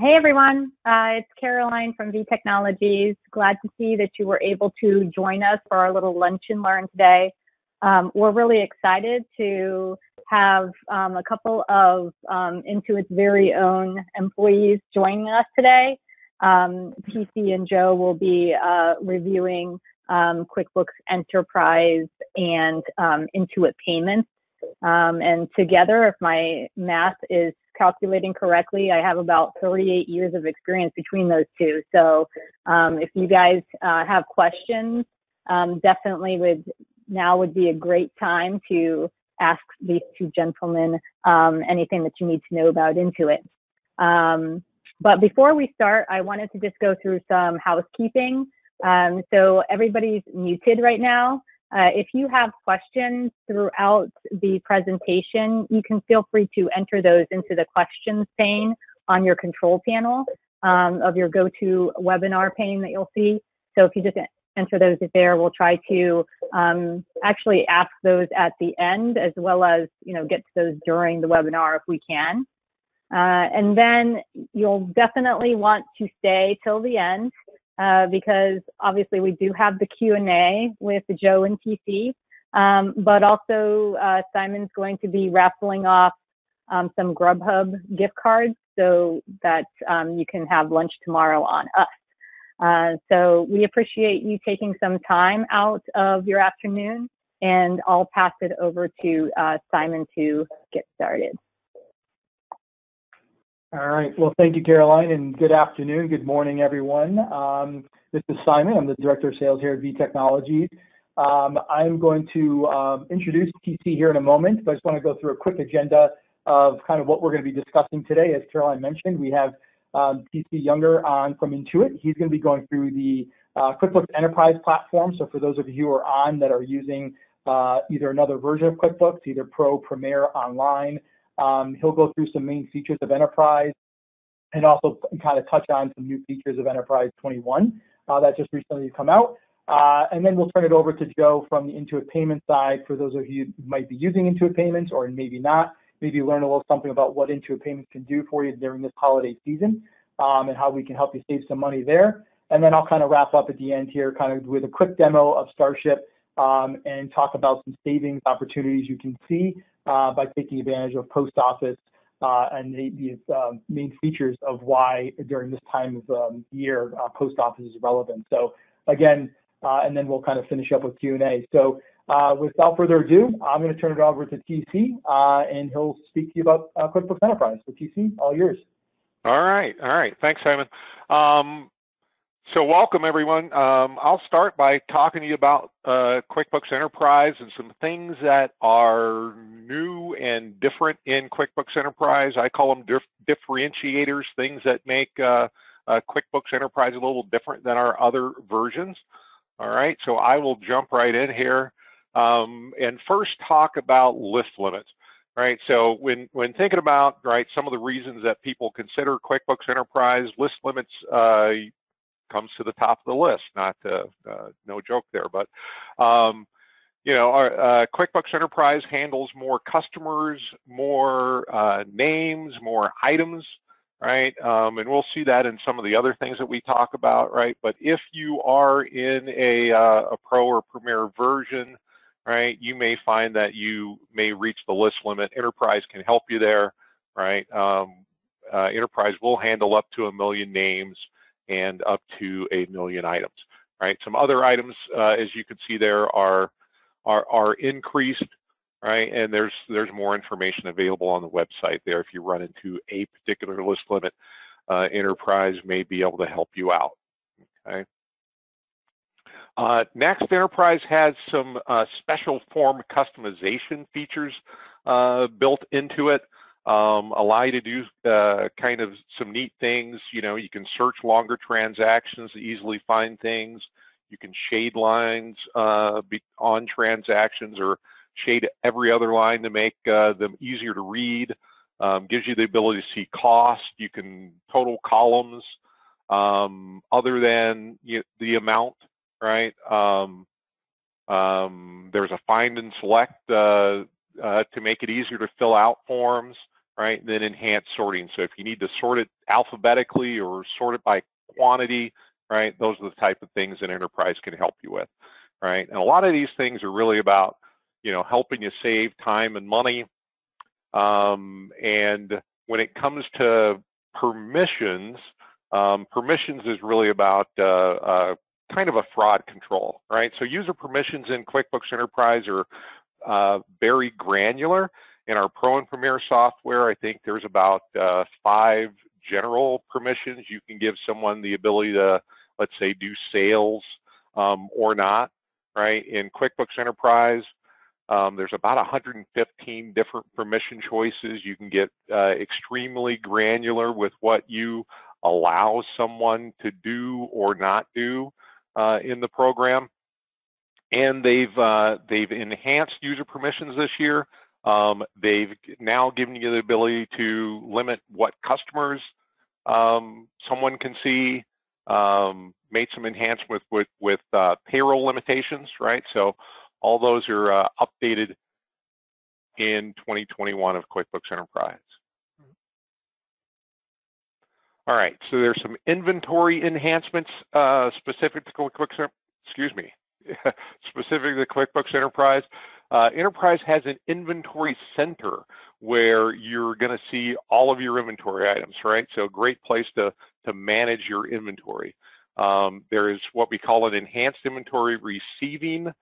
Hey everyone, it's Caroline from V Technologies. Glad to see that you were able to join us for our little lunch and learn today. We're really excited to have a couple of Intuit's very own employees joining us today. TC and Joe will be reviewing QuickBooks Enterprise and Intuit Payments. And together, if my math is calculating correctly, I have about 38 years of experience between those two. So if you guys have questions, definitely now would be a great time to ask these two gentlemen anything that you need to know about Intuit. But before we start, I wanted to just go through some housekeeping. So everybody's muted right now. If you have questions throughout the presentation, you can feel free to enter those into the questions pane on your control panel of your go-to webinar pane that you'll see. So if you just enter those there, we'll try to actually ask those at the end, as well as get to those during the webinar if we can. And then you'll definitely want to stay till the end. Because obviously we do have the Q&A with Joe and TC, but also Simon's going to be raffling off some Grubhub gift cards so that you can have lunch tomorrow on us. So we appreciate you taking some time out of your afternoon, and I'll pass it over to Simon to get started. All right. Well, thank you, Caroline, and good afternoon. Good morning, everyone. This is Simon. I'm the Director of Sales here at V Technologies. I'm going to introduce TC here in a moment, but I just want to go through a quick agenda of kind of what we're going to be discussing today. As Caroline mentioned, we have TC Younger on from Intuit. He's going to be going through the QuickBooks Enterprise platform. So for those of you who are on that are using either another version of QuickBooks, either Pro, Premier, Online, he'll go through some main features of Enterprise and also kind of touch on some new features of Enterprise 21 that just recently come out. And then we'll turn it over to Joe from the Intuit Payments side for those of you who might be using Intuit Payments or maybe not, maybe learn a little something about what Intuit Payments can do for you during this holiday season and how we can help you save some money there. And then I'll kind of wrap up at the end here kind of with a quick demo of Starship and talk about some savings opportunities you can see by taking advantage of post office and the main features of why during this time of year post office is relevant. So again, and then we'll kind of finish up with Q&A. So without further ado, I'm going to turn it over to TC and he'll speak to you about QuickBooks Enterprise. So TC, all yours. All right. All right. Thanks, Simon. So welcome, everyone. I'll start by talking to you about QuickBooks Enterprise and some things that are new and different in QuickBooks Enterprise. I call them differentiators, things that make QuickBooks Enterprise a little different than our other versions. All right, so I will jump right in here and first talk about list limits. Right, so when thinking about some of the reasons that people consider QuickBooks Enterprise, list limits comes to the top of the list. Not no joke there, but our QuickBooks Enterprise handles more customers, more names, more items, right? And we'll see that in some of the other things that we talk about, right? But if you are in a Pro or Premier version, right, you may find that you may reach the list limit. Enterprise can help you there, right? Enterprise will handle up to 1 million names and up to 1 million items, right? Some other items, as you can see there, are increased, right? And there's more information available on the website there. If you run into a particular list limit, Enterprise may be able to help you out, okay? Next, Enterprise has some special form customization features built into it. Allow you to do kind of some neat things. You can search longer transactions to easily find things. You can shade lines on transactions or shade every other line to make them easier to read. Gives you the ability to see cost. You can total columns other than the amount, right? There's a find and select to make it easier to fill out forms. right? Then enhanced sorting. So if you need to sort it alphabetically or sort it by quantity, right? Those are the type of things that Enterprise can help you with, right? And a lot of these things are really about, you know, helping you save time and money. And when it comes to permissions, permissions is really about kind of a fraud control, right? So user permissions in QuickBooks Enterprise are very granular. In our Pro and Premier software, I think there's about 5 general permissions. You can give someone the ability to, let's say, do sales or not, right? In QuickBooks Enterprise, there's about 115 different permission choices. You can get extremely granular with what you allow someone to do or not do in the program. And they've enhanced user permissions this year. They've now given you the ability to limit what customers someone can see. Made some enhancements with payroll limitations, right? So all those are updated in 2021 of QuickBooks Enterprise. All right, so there's some inventory enhancements specific to QuickBooks, excuse me, specific to QuickBooks Enterprise. Enterprise has an inventory center where you're going to see all of your inventory items, right? So a great place to manage your inventory. There is what we call an enhanced inventory receiving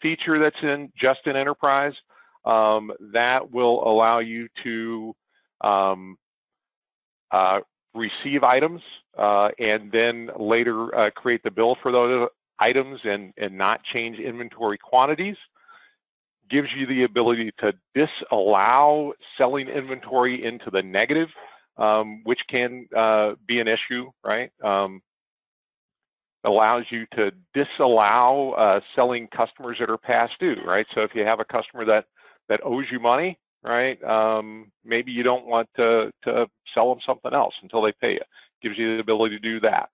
feature that's just in Enterprise. That will allow you to receive items and then later create the bill for those items and not change inventory quantities. Gives you the ability to disallow selling inventory into the negative, which can be an issue, right? Allows you to disallow selling customers that are past due, right? So if you have a customer that owes you money, right? Maybe you don't want to sell them something else until they pay you. Gives you the ability to do that.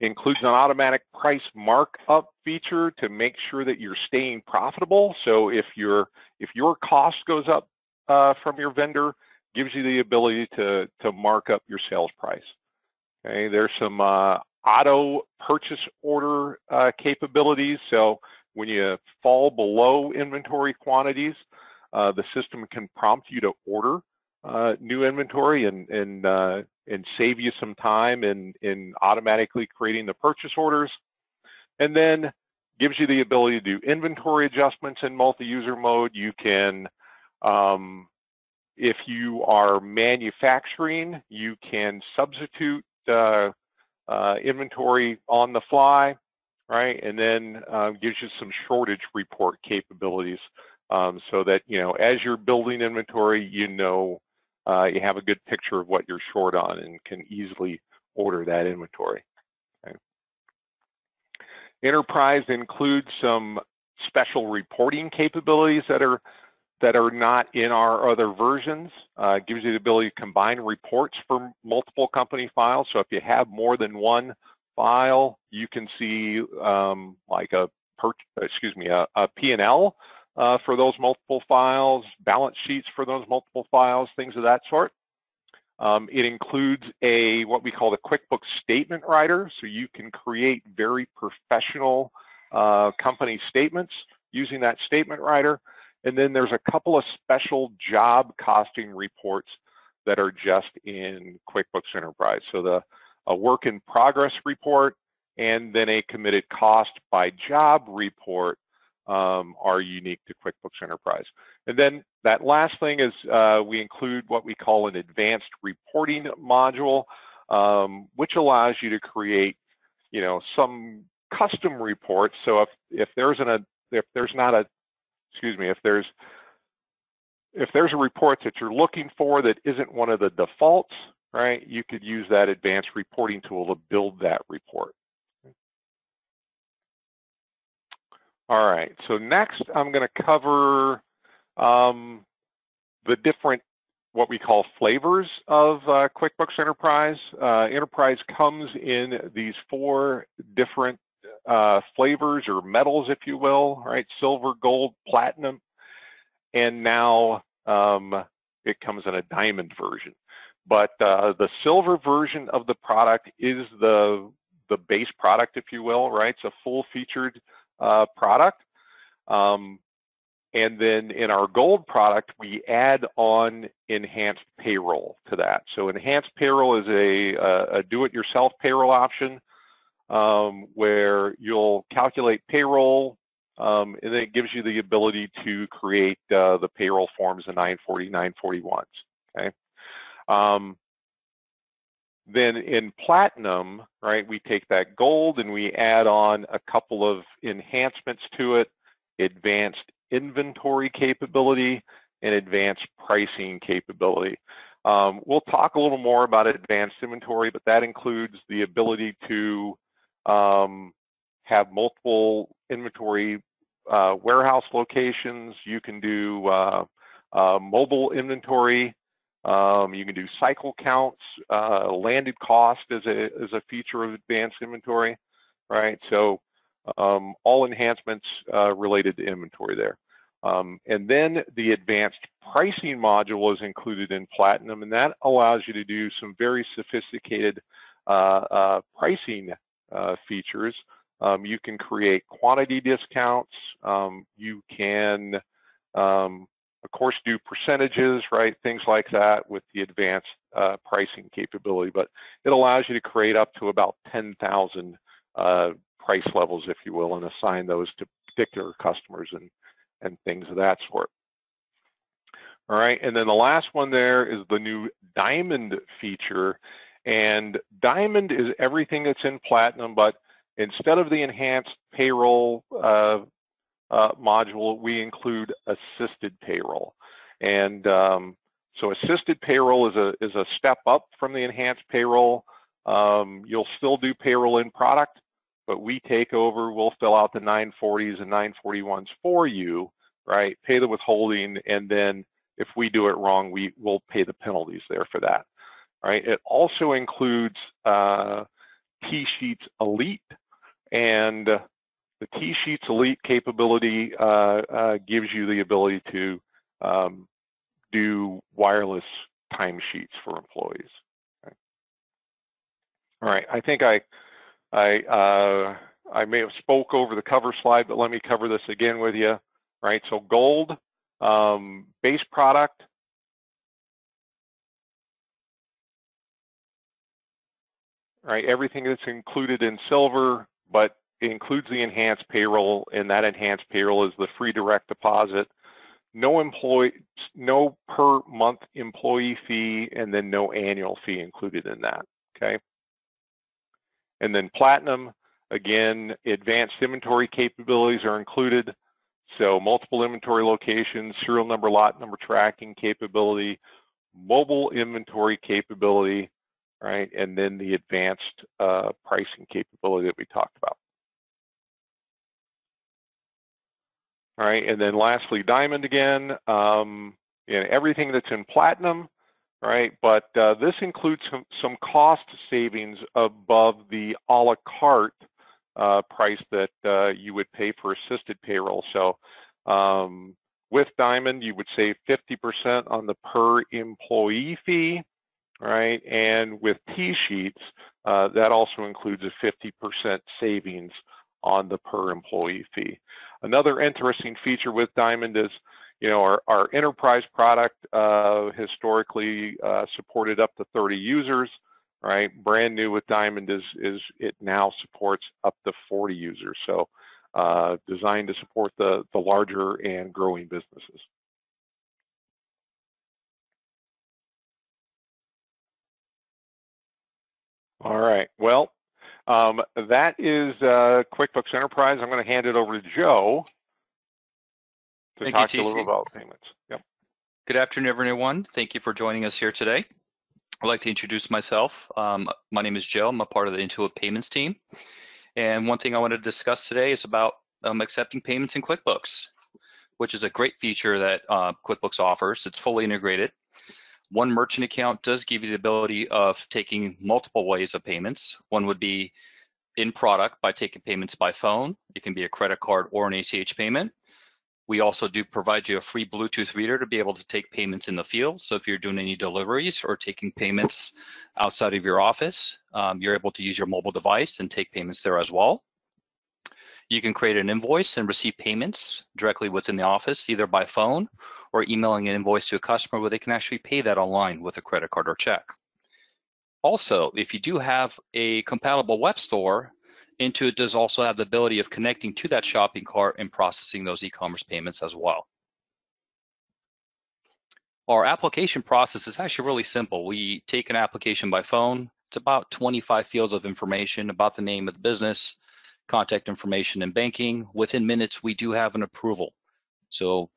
Includes an automatic price markup feature to make sure that you're staying profitable. So if your cost goes up from your vendor, gives you the ability to mark up your sales price. Okay, there's some auto purchase order capabilities. So when you fall below inventory quantities, the system can prompt you to order new inventory and save you some time in automatically creating the purchase orders. And then gives you the ability to do inventory adjustments in multi-user mode. You can, if you are manufacturing, you can substitute inventory on the fly, right? And then gives you some shortage report capabilities so that, you know, as you're building inventory, you know, you have a good picture of what you're short on and can easily order that inventory. Okay. Enterprise includes some special reporting capabilities that are not in our other versions. Gives you the ability to combine reports for multiple company files. So if you have more than one file, you can see like a P&L for those multiple files, balance sheets for those multiple files, things of that sort. It includes what we call the QuickBooks statement writer, so you can create very professional company statements using that statement writer. And then there's a couple of special job costing reports that are just in QuickBooks Enterprise. So a work in progress report and then a committed cost by job report are unique to QuickBooks Enterprise. And then that last thing is we include what we call an advanced reporting module, which allows you to create, you know, some custom reports. So if there's a report that you're looking for that isn't one of the defaults, right, you could use that advanced reporting tool to build that report. All right, so next I'm going to cover the different, what we call flavors of QuickBooks Enterprise. Enterprise comes in these 4 different flavors or metals, if you will, right? Silver, gold, platinum, and now it comes in a diamond version. But the silver version of the product is the base product, if you will, right? It's a full-featured product. And then in our gold product, we add on enhanced payroll to that. So enhanced payroll is a do-it-yourself payroll option where you'll calculate payroll, and then it gives you the ability to create the payroll forms, the 940, 941s, okay? Then in platinum, right, we take that gold and we add on a couple of enhancements to it, advanced inventory capability and advanced pricing capability. We'll talk a little more about advanced inventory, but that includes the ability to have multiple inventory warehouse locations. You can do mobile inventory. You can do cycle counts, landed cost as a feature of advanced inventory, right? So all enhancements related to inventory there. And then the advanced pricing module is included in platinum, and that allows you to do some very sophisticated pricing features. You can create quantity discounts. You can of course do percentages, right? Things like that with the advanced pricing capability, but it allows you to create up to about 10,000 price levels, if you will, and assign those to particular customers and things of that sort. All right, and then the last one there is the new diamond feature. And diamond is everything that's in platinum, but instead of the enhanced payroll module, we include assisted payroll. And so assisted payroll is a step up from the enhanced payroll. You'll still do payroll in product, but we take over, we'll fill out the 940s and 941s for you, right? Pay the withholding, and then if we do it wrong, we'll pay the penalties there for that, right? It also includes T-Sheets Elite, and the T-Sheets Elite capability gives you the ability to do wireless timesheets for employees. Okay. All right, I think I may have spoke over the cover slide, but let me cover this again with you. Right, so gold, base product. Right, everything that's included in silver, but it includes the enhanced payroll, and that enhanced payroll is the free direct deposit, no per month employee fee, and then no annual fee included in that, okay? And then platinum, again, advanced inventory capabilities are included. So multiple inventory locations, serial number, lot number tracking capability, mobile inventory capability, right? And then the advanced pricing capability that we talked about. All right, and then lastly, diamond again, and everything that's in platinum, right? But this includes some cost savings above the a la carte price that you would pay for assisted payroll. So with diamond, you would save 50% on the per employee fee, right? And with T-Sheets, that also includes a 50% savings on the per employee fee. Another interesting feature with diamond is, you know, our enterprise product historically supported up to 30 users, right? Brand new with diamond is it now supports up to 40 users. So designed to support the larger and growing businesses. All right, well, that is QuickBooks Enterprise. I'm going to hand it over to Joe to talk to you a little about payments. Yep. Good afternoon, everyone. Thank you for joining us here today. I'd like to introduce myself. My name is Joe. I'm a part of the Intuit Payments team. And one thing I want to discuss today is about accepting payments in QuickBooks, which is a great feature that QuickBooks offers. It's fully integrated. One merchant account does give you the ability of taking multiple ways of payments. One would be in product by taking payments by phone. It can be a credit card or an ACH payment. We also do provide you a free Bluetooth reader to be able to take payments in the field. So if you're doing any deliveries or taking payments outside of your office, you're able to use your mobile device and take payments there as well. You can create an invoice and receive payments directly within the office, either by phone or emailing an invoice to a customer where they can actually pay that online with a credit card or check. Also, if you do have a compatible web store, Intuit does also have the ability of connecting to that shopping cart and processing those e-commerce payments as well. Our application process is actually really simple. We take an application by phone. It's about 25 fields of information about the name of the business, contact information, and banking. Within minutes, we do have an approval. So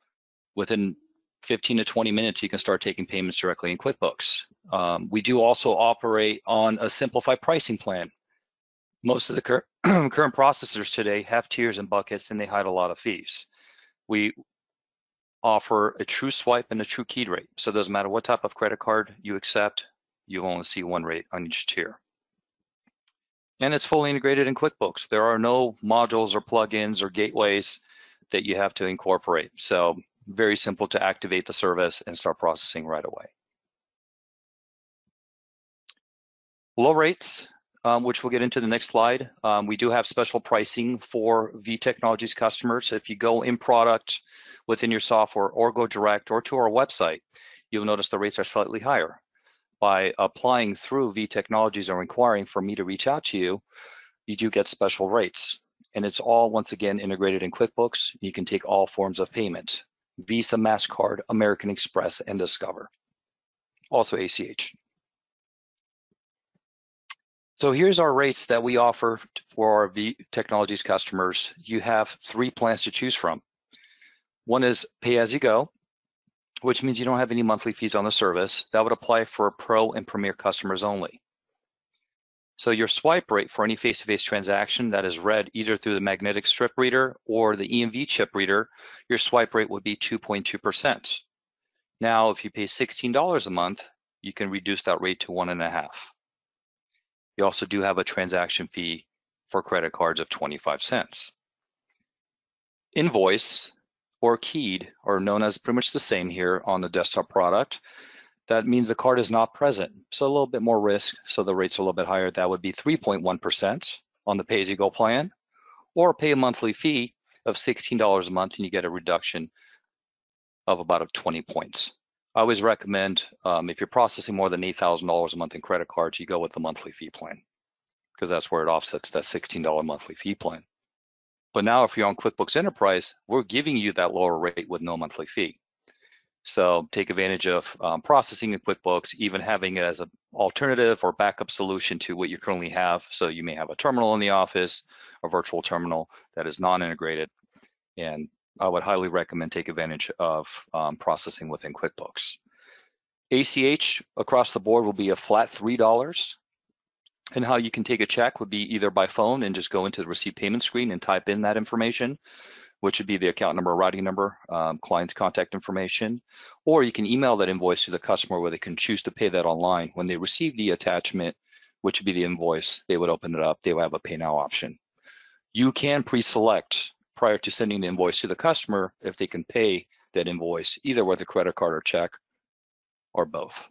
within 15 to 20 minutes, you can start taking payments directly in QuickBooks. We do also operate on a simplified pricing plan. Most of the current processors today have tiers and buckets, and they hide a lot of fees. We offer a true swipe and a true keyed rate. So it doesn't matter what type of credit card you accept, you only see one rate on each tier. And it's fully integrated in QuickBooks. There are no modules or plugins or gateways that you have to incorporate. So very simple to activate the service and start processing right away. Low rates, which we'll get into the next slide. We do have special pricing for V Technologies customers. If you go in product within your software or go direct or to our website, you'll notice the rates are slightly higher. By applying through V Technologies or inquiring for me to reach out to you, you do get special rates. And it's all, once again, integrated in QuickBooks. You can take all forms of payment: Visa, MasterCard, American Express, and Discover. Also ACH. So here's our rates that we offer for our V Technologies customers. You have three plans to choose from. One is pay as you go, which means you don't have any monthly fees on the service. That would apply for Pro and Premier customers only. So your swipe rate for any face-to-face transaction that is read either through the magnetic strip reader or the EMV chip reader, your swipe rate would be 2.2%. Now, if you pay $16 a month, you can reduce that rate to 1.5%. You also do have a transaction fee for credit cards of 25 cents. Invoice or keyed are known as pretty much the same here on the desktop product. That means the card is not present, so a little bit more risk, so the rate's a little bit higher. That would be 3.1% on the pay-as-you-go plan, or pay a monthly fee of $16 a month and you get a reduction of about 20 points. I always recommend if you're processing more than $8,000 a month in credit cards, you go with the monthly fee plan, because that's where it offsets that $16 monthly fee plan. But now if you're on QuickBooks Enterprise, we're giving you that lower rate with no monthly fee. So take advantage of processing in QuickBooks, even having it as an alternative or backup solution to what you currently have. So you may have a terminal in the office, a virtual terminal that is non-integrated, and I would highly recommend take advantage of processing within QuickBooks. ACH across the board will be a flat $3, and how you can take a check would be either by phone and just go into the receive payment screen and type in that information, which would be the account number, routing number, client's contact information, or you can email that invoice to the customer where they can choose to pay that online. When they receive the attachment, which would be the invoice, they would open it up, they would have a pay now option. You can pre-select prior to sending the invoice to the customer if they can pay that invoice either with a credit card or check or both.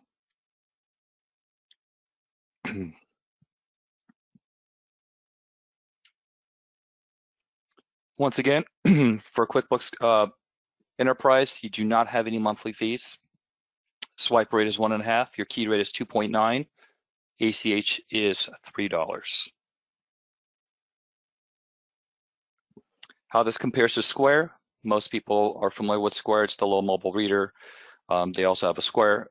Once again, for QuickBooks Enterprise, you do not have any monthly fees. Swipe rate is 1.5, your key rate is 2.9, ACH is $3. How this compares to Square, most people are familiar with Square. It's the little mobile reader. They also have a Square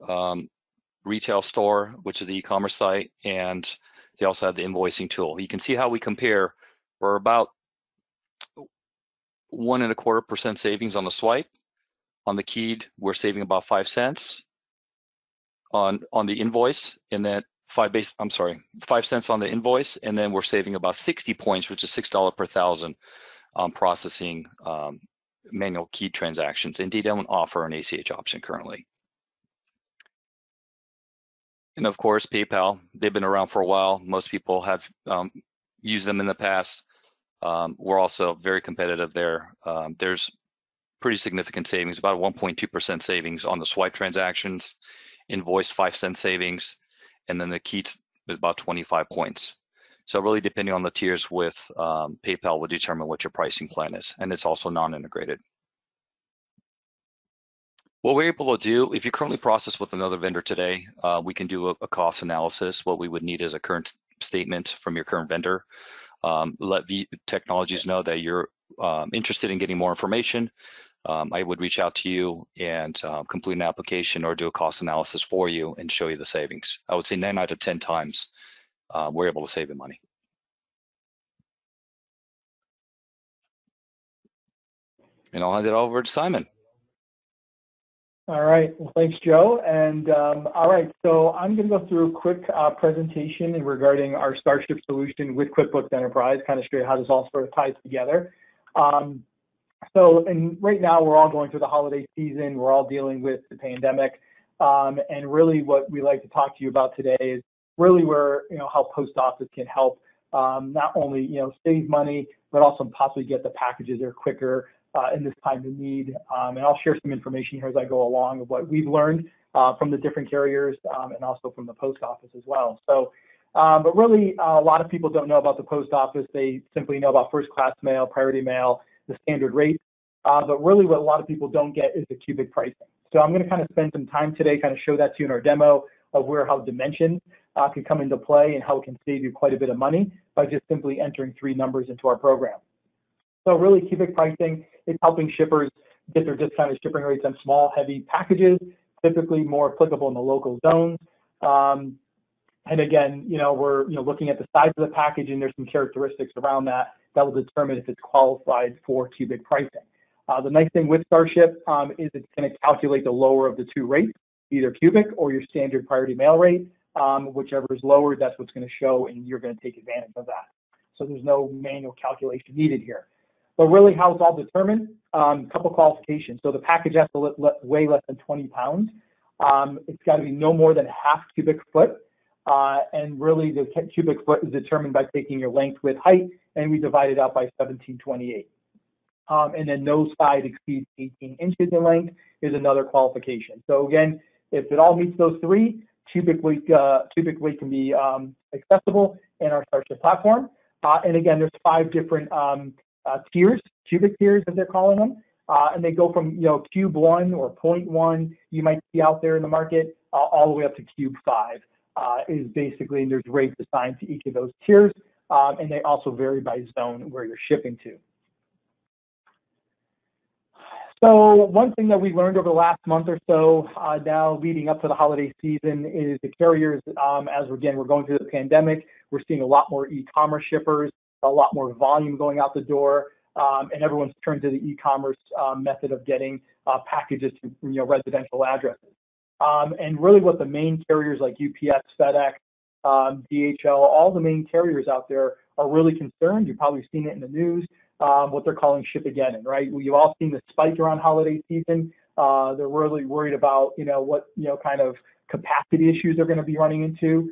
retail store, which is the e-commerce site, and they also have the invoicing tool. You can see how we compare. We're about 1.25% savings on the swipe. On the keyed, we're saving about 5 cents on the invoice, and then 5 cents on the invoice, and then we're saving about 60 points, which is $6 per thousand. Processing manual key transactions, and they don't offer an ACH option currently. And of course, PayPal, they've been around for a while. Most people have used them in the past. We're also very competitive there. There's pretty significant savings, about 1.2% savings on the swipe transactions, invoice 5 cent savings, and then the Keats is about 25 points. So really depending on the tiers with PayPal will determine what your pricing plan is, and it's also non-integrated. What we're able to do, if you currently process with another vendor today, we can do a cost analysis. What we would need is a current statement from your current vendor. Let V Technologies know that you're interested in getting more information. I would reach out to you and complete an application or do a cost analysis for you and show you the savings. I would say 9 out of 10 times we're able to save you money. And I'll hand it over to Simon. All right, well, thanks, Joe. And all right, so I'm going to go through a quick presentation regarding our Starship solution with QuickBooks Enterprise, kind of show you how this all sort of ties together. And right now we're all going through the holiday season. We're all dealing with the pandemic. And really what we like to talk to you about today is really where, how post office can help not only, save money, but also possibly get the packages there quicker in this time of need. And I'll share some information here as I go along of what we've learned from the different carriers and also from the post office as well. So, but really a lot of people don't know about the post office. They simply know about first class mail, priority mail, the standard rate. But really what a lot of people don't get is the cubic pricing. So I'm gonna kind of spend some time today, kind of show that to you in our demo of where how dimensions can come into play and how it can save you quite a bit of money by just simply entering 3 numbers into our program. So really cubic pricing is helping shippers get their discounted shipping rates on small, heavy packages, typically more applicable in the local zones. And again, we're looking at the size of the package, and there's some characteristics around that that will determine if it's qualified for cubic pricing. The nice thing with Starship is it's going to calculate the lower of the 2 rates, either cubic or your standard priority mail rate. Whichever is lower, that's what's going to show, and you're going to take advantage of that. So there's no manual calculation needed here. But really how it's all determined, a couple qualifications. So the package has to weigh less than 20 pounds. It's got to be no more than half cubic foot. And really the cubic foot is determined by taking your length, width, height, and we divide it out by 1728. And then no side exceeds 18 inches in length is another qualification. So again, if it all meets those 3, cubic weight can be accessible in our Starship platform. And again, there's 5 different tiers, cubic tiers as they're calling them. And they go from, cube 1 or 0.1 you might see out there in the market, all the way up to cube 5 is basically, and there's rates assigned to each of those tiers. And they also vary by zone where you're shipping to. So one thing that we learned over the last month or so now leading up to the holiday season is the carriers, as again, we're going through the pandemic, we're seeing a lot more e-commerce shippers, a lot more volume going out the door, and everyone's turned to the e-commerce method of getting packages to residential addresses. And really what the main carriers like UPS, FedEx, DHL, all the main carriers out there are really concerned. You've probably seen it in the news. What they're calling ship-againin, right? We've all seen the spike around holiday season. They're really worried about, what, kind of capacity issues they're going to be running into.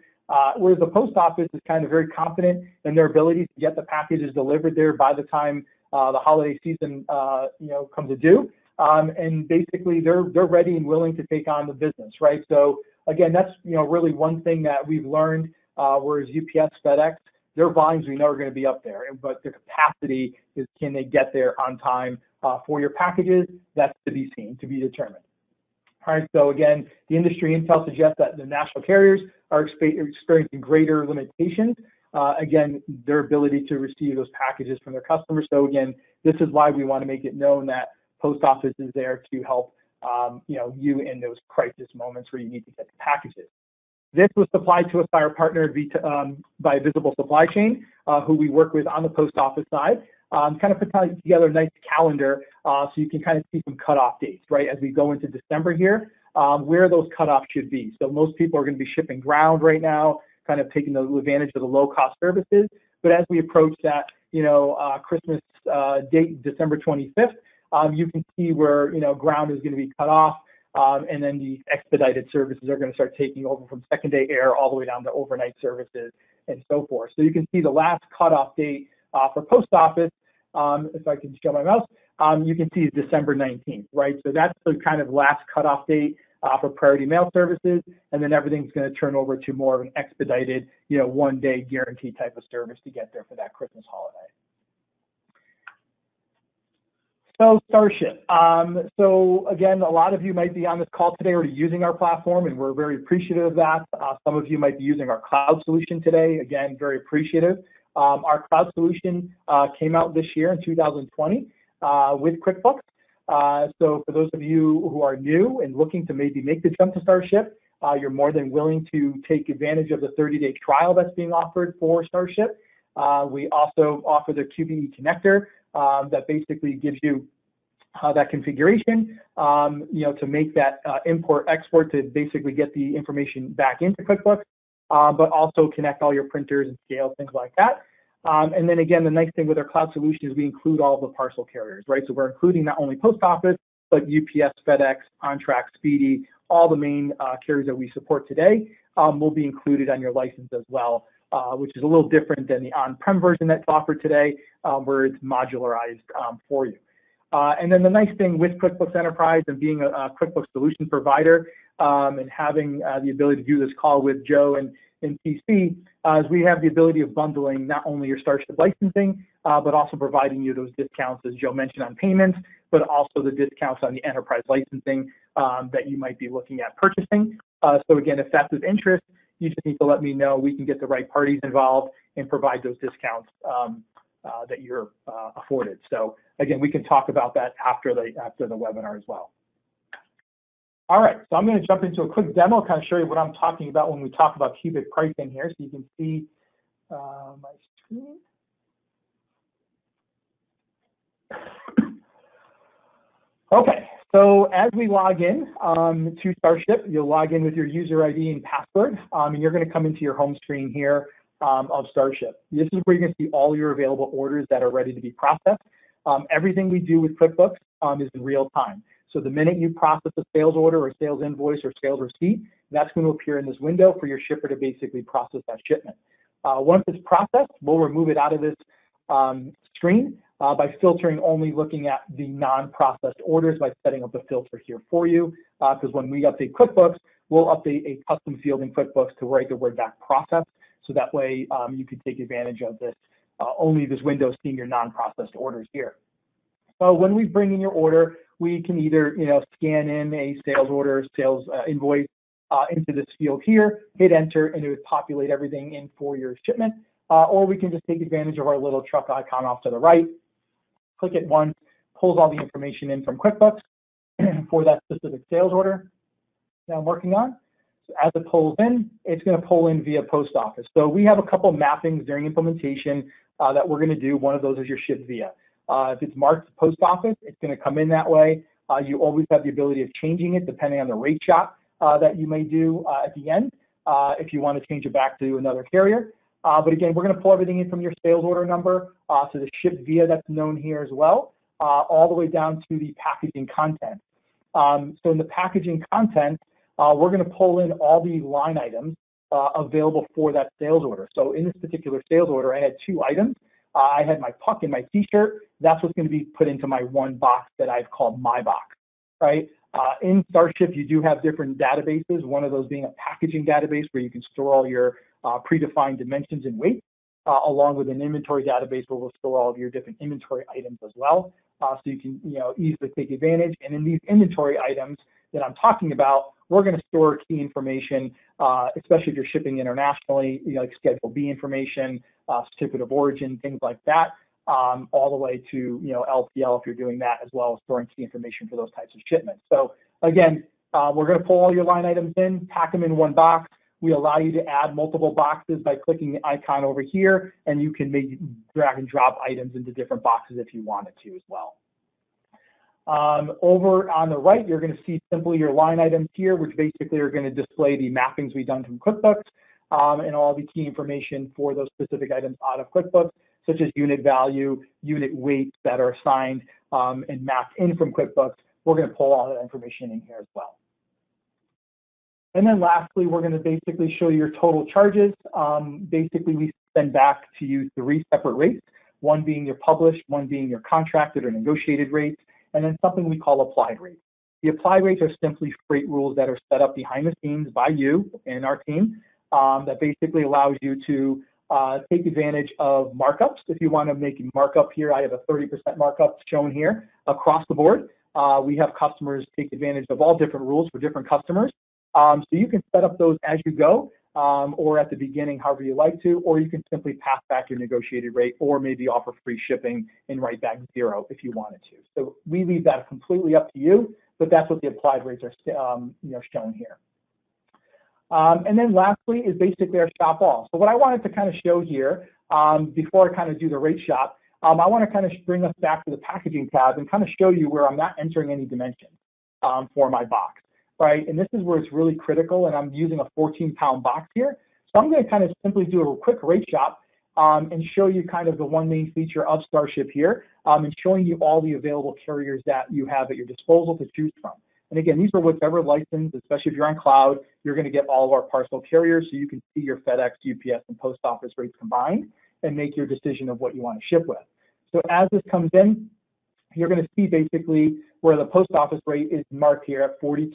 Whereas the post office is kind of very confident in their ability to get the packages delivered there by the time the holiday season, comes to due. And basically, they're ready and willing to take on the business, right? So again, that's really one thing that we've learned. Whereas UPS, FedEx, their volumes we know are going to be up there, but their capacity is, can they get there on time for your packages? That's to be seen, to be determined. All right, so again, the industry intel suggests that the national carriers are experiencing greater limitations. Again, their ability to receive those packages from their customers. So again, this is why we want to make it known that post office is there to help you in those crisis moments where you need to get the packages. This was supplied to us by our partner by Visible Supply Chain, who we work with on the post office side. Kind of put together a nice calendar so you can kind of see some cutoff dates, right? As we go into December here, where those cutoffs should be. So most people are going to be shipping ground right now, kind of taking the advantage of the low-cost services. But as we approach that, Christmas date, December 25th, you can see where ground is going to be cut off. And then the expedited services are going to start taking over from second-day air all the way down to overnight services and so forth. So you can see the last cutoff date for post office, if I can show my mouse, you can see is December 19th, right? So that's the kind of last cutoff date for priority mail services, and then everything's going to turn over to more of an expedited, you know, one-day guarantee type of service to get there for that Christmas holiday. So Starship. So again, a lot of you might be on this call today already using our platform, and we're very appreciative of that. Some of you might be using our cloud solution today. Again, very appreciative. Our cloud solution came out this year in 2020 with QuickBooks. So for those of you who are new and looking to maybe make the jump to Starship, you're more than willing to take advantage of the 30-day trial that's being offered for Starship. We also offer the QBE connector that basically gives you that configuration, you know, to make that import-export to basically get the information back into QuickBooks, but also connect all your printers and scale, things like that. And then again, the nice thing with our cloud solution is we include all the parcel carriers, right? So we're including not only post office, but UPS, FedEx, OnTrack, Speedy, all the main carriers that we support today will be included on your license as well, which is a little different than the on-prem version that's offered today, where it's modularized for you. And then the nice thing with QuickBooks Enterprise and being a QuickBooks solution provider and having the ability to do this call with Joe and TC, is we have the ability of bundling not only your Starship licensing, but also providing you those discounts, as Joe mentioned, on payments, but also the discounts on the enterprise licensing that you might be looking at purchasing. So again, if that's of interest, you just need to let me know. We can get the right parties involved and provide those discounts that you're afforded. So again, we can talk about that after the webinar as well. All right, so I'm going to jump into a quick demo, kind of show you what I'm talking about when we talk about cubic pricing here, so you can see my screen. Okay, so as we log in to Starship, you'll log in with your user ID and password, and you're going to come into your home screen here of Starship. This is where you're going to see all your available orders that are ready to be processed. Everything we do with QuickBooks is in real time. So the minute you process a sales order or sales invoice or sales receipt, that's going to appear in this window for your shipper to basically process that shipment. Once it's processed, we'll remove it out of this screen by filtering only looking at the non-processed orders by setting up a filter here for you. Because when we update QuickBooks, we'll update a custom field in QuickBooks to write the word back process. So that way you can take advantage of this, only this window seeing your non-processed orders here. So when we bring in your order, we can either, you know, scan in a sales order, sales invoice into this field here, hit enter, and it would populate everything in for your shipment. Or we can just take advantage of our little truck icon off to the right, click it once, pulls all the information in from QuickBooks for that specific sales order that I'm working on. So as it pulls in, it's going to pull in via post office. So we have a couple mappings during implementation that we're going to do. One of those is your ship via. If it's marked post office, it's going to come in that way. You always have the ability of changing it depending on the rate shop that you may do at the end if you want to change it back to another carrier. But again, we're going to pull everything in from your sales order number to the ship via that's known here as well, all the way down to the packaging content. So in the packaging content, we're going to pull in all the line items available for that sales order. So in this particular sales order, I had two items. I had my puck and my t-shirt. That's what's going to be put into my one box that I've called my box, right? In Starship, you do have different databases, one of those being a packaging database where you can store all your predefined dimensions and weight, along with an inventory database where we'll store all of your different inventory items as well. So you can, you know, easily take advantage. And in these inventory items that I'm talking about, we're going to store key information, especially if you're shipping internationally, you know, like Schedule B information, certificate of origin, things like that, all the way to, you know, LPL if you're doing that, as well as storing key information for those types of shipments. So again, we're going to pull all your line items in, pack them in one box. We allow you to add multiple boxes by clicking the icon over here, and you can maybe drag and drop items into different boxes if you wanted to as well. Over on the right, you're going to see simply your line items here, which basically are going to display the mappings we've done from QuickBooks and all the key information for those specific items out of QuickBooks, such as unit value, unit weights that are assigned and mapped in from QuickBooks. We're going to pull all that information in here as well. And then lastly, we're going to basically show you your total charges. Basically, we send back to you three separate rates one being your published, one being your contracted or negotiated rates, and then something we call applied rates. The applied rates are simply freight rules that are set up behind the scenes by you and our team that basically allows you to take advantage of markups. If you want to make a markup here, I have a 30% markup shown here across the board. We have customers take advantage of all different rules for different customers. So you can set up those as you go or at the beginning, however you like to, or you can simply pass back your negotiated rate or maybe offer free shipping and write back zero if you wanted to. So we leave that completely up to you, but that's what the applied rates are shown here. And then lastly is basically our shop all. So what I wanted to kind of show here before I kind of do the rate shop, I want to kind of bring us back to the packaging tab and kind of show you where I'm not entering any dimension for my box, right? And this is where it's really critical, and I'm using a 14-pound box here. So I'm going to kind of simply do a quick rate shop and show you kind of the one main feature of Starship here and showing you all the available carriers that you have at your disposal to choose from. And again, these are whatever license, especially if you're on cloud, you're going to get all of our parcel carriers, so you can see your FedEx, UPS, and post office rates combined and make your decision of what you want to ship with. So as this comes in, you're going to see basically where the post office rate is marked here at we're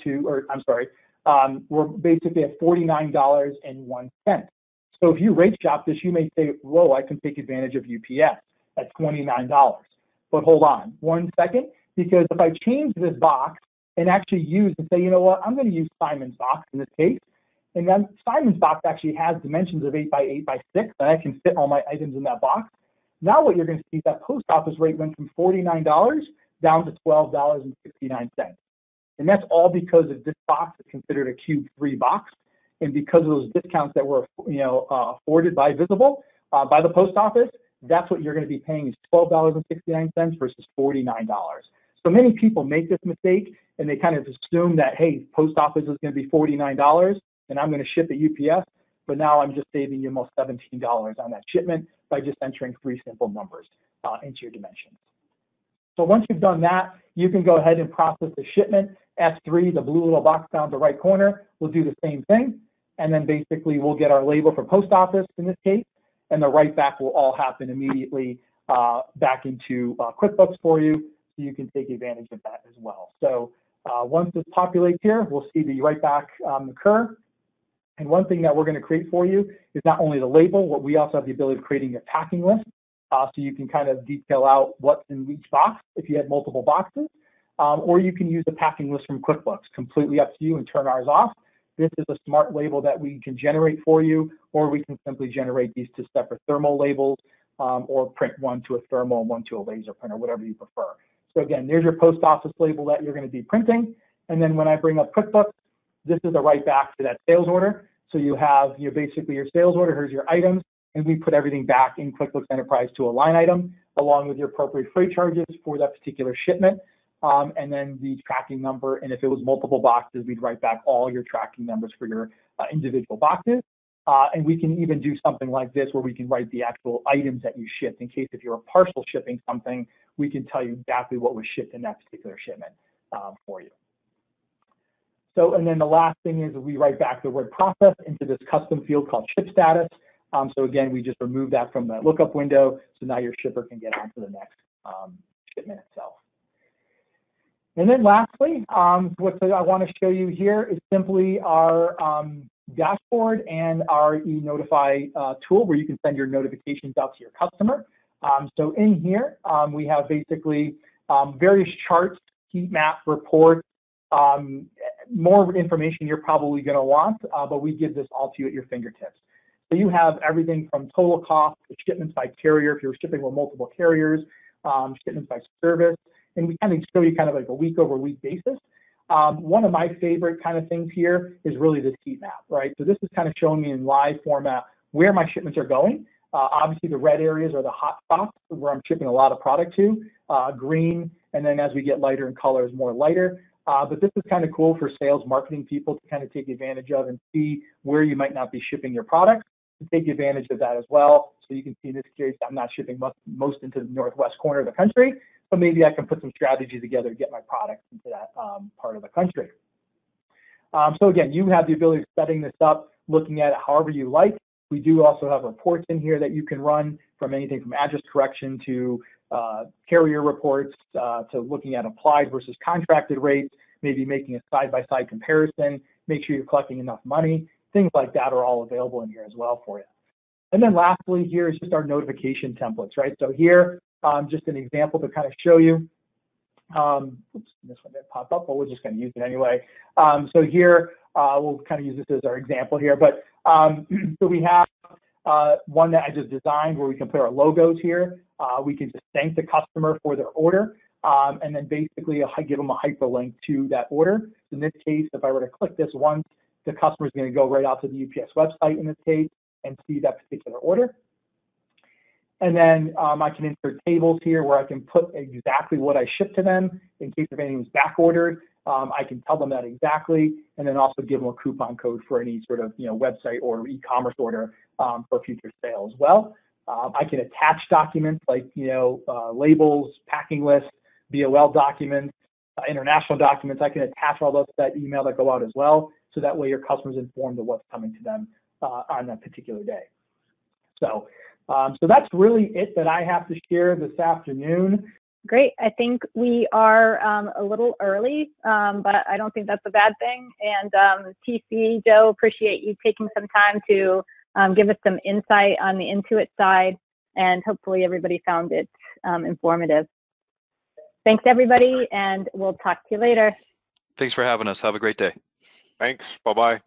basically at $49.01. So if you rate shop this, you may say, whoa, I can take advantage of UPS at $29. But hold on one second, because if I change this box and actually use and say, you know what, I'm going to use Simon's box in this case, and then Simon's box actually has dimensions of 8 by 8 by 6, and I can fit all my items in that box. Now what you're going to see is that post office rate went from $49 down to $12.69. And that's all because of this box is considered a Cube 3 box. And because of those discounts that were afforded by Visible, by the post office, that's what you're going to be paying is $12.69 versus $49. So many people make this mistake, and they kind of assume that, hey, post office is going to be $49, and I'm going to ship at UPS, but now I'm just saving you almost $17 on that shipment by just entering three simple numbers into your dimensions. So once you've done that, you can go ahead and process the shipment. F3, the blue little box down the right corner, will do the same thing. And then basically we'll get our label for post office in this case, and the write back will all happen immediately back into QuickBooks for you, so you can take advantage of that as well. So once this populates here, we'll see the write back occur. And one thing that we're going to create for you is not only the label, but we also have the ability of creating a packing list, so you can kind of detail out what's in each box if you have multiple boxes, or you can use the packing list from QuickBooks, completely up to you, and turn ours off. This is a smart label that we can generate for you, or we can simply generate these two separate thermal labels, or print one to a thermal and one to a laser printer, whatever you prefer. So again, there's your post office label that you're going to be printing. And then when I bring up QuickBooks, this is a write back to that sales order. So you have basically your sales order, here's your items, and we put everything back in QuickBooks Enterprise to a line item, along with your appropriate freight charges for that particular shipment, and then the tracking number. And if it was multiple boxes, we'd write back all your tracking numbers for your individual boxes. And we can even do something like this where we can write the actual items that you shipped in case if you're partial shipping something, we can tell you exactly what was shipped in that particular shipment for you. So, and then the last thing is we write back the word process into this custom field called ship status. So again, we just remove that from the lookup window. So now your shipper can get on to the next shipment itself. And then lastly, what I want to show you here is simply our dashboard and our e-notify tool, where you can send your notifications out to your customer. So in here, we have basically various charts, heat map, reports, more information you're probably going to want, but we give this all to you at your fingertips. So you have everything from total cost to shipments by carrier, if you're shipping with multiple carriers, shipments by service, and we kind of show you kind of like a week over week basis. One of my favorite kind of things here is really this heat map, right? So this is kind of showing me in live format where my shipments are going. Obviously the red areas are the hot spots where I'm shipping a lot of product to, green, and then as we get lighter in color is more lighter. But this is kind of cool for sales marketing people to kind of take advantage of and see where you might not be shipping your product, to take advantage of that as well. So you can see in this case, I'm not shipping most into the northwest corner of the country, but maybe I can put some strategy together to get my products into that part of the country. So again, you have the ability of setting this up, looking at it however you like. We do also have reports in here that you can run, from anything from address correction to carrier reports to looking at applied versus contracted rates, maybe making a side-by-side comparison, make sure you're collecting enough money. Things like that are all available in here as well for you. And then lastly, here is just our notification templates, right? So here, just an example to kind of show you. Oops, this one didn't pop up, but we're just going to use it anyway. So here, we'll kind of use this as our example here. But so we have one that I just designed where we can put our logos here. We can just thank the customer for their order. And then basically I give them a hyperlink to that order. In this case, if I were to click this once, the customer is going to go right out to the UPS website in this case and see that particular order. And then I can insert tables here where I can put exactly what I shipped to them in case if anything was back ordered. I can tell them that exactly, and then also give them a coupon code for any sort of website or e-commerce order for future sale as well. I can attach documents like labels, packing lists, BOL documents, international documents. I can attach all those to that email that go out as well, so that way your customers informed of what's coming to them on that particular day. So, so that's really it that I have to share this afternoon. Great. I think we are a little early, but I don't think that's a bad thing. And TC, Joe, appreciate you taking some time to give us some insight on the Intuit side, and hopefully everybody found it informative. Thanks, everybody, and we'll talk to you later. Thanks for having us. Have a great day. Thanks. Bye-bye.